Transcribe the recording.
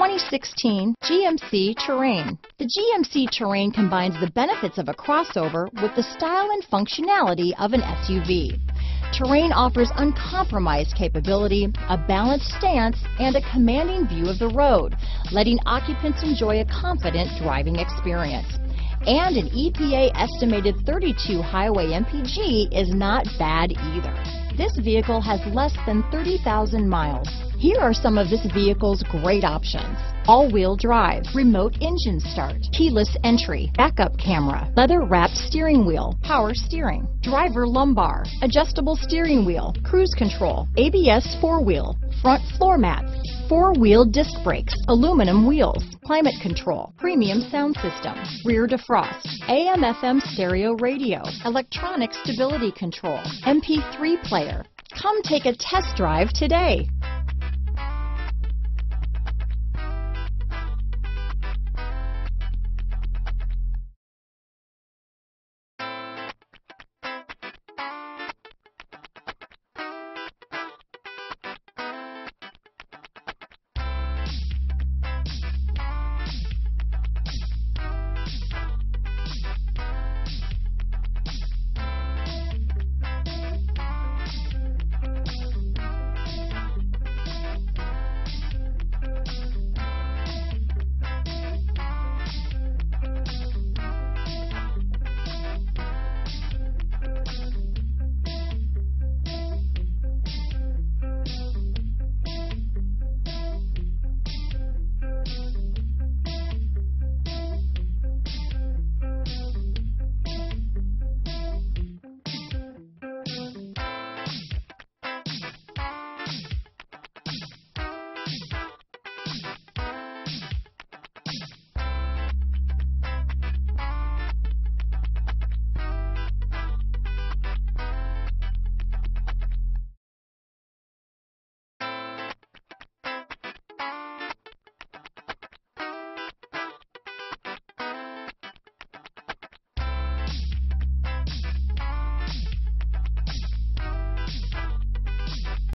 2016 GMC Terrain. The GMC Terrain combines the benefits of a crossover with the style and functionality of an SUV. Terrain offers uncompromised capability, a balanced stance, and a commanding view of the road, letting occupants enjoy a confident driving experience. And an EPA-estimated 32 highway MPG is not bad either. This vehicle has less than 30,000 miles. Here are some of this vehicle's great options: all-wheel drive, remote engine start, keyless entry, backup camera, leather-wrapped steering wheel, power steering, driver lumbar, adjustable steering wheel, cruise control, ABS four-wheel, front floor mats, four-wheel disc brakes, aluminum wheels, climate control, premium sound system, rear defrost, AM/FM stereo radio, electronic stability control, MP3 player. Come take a test drive today.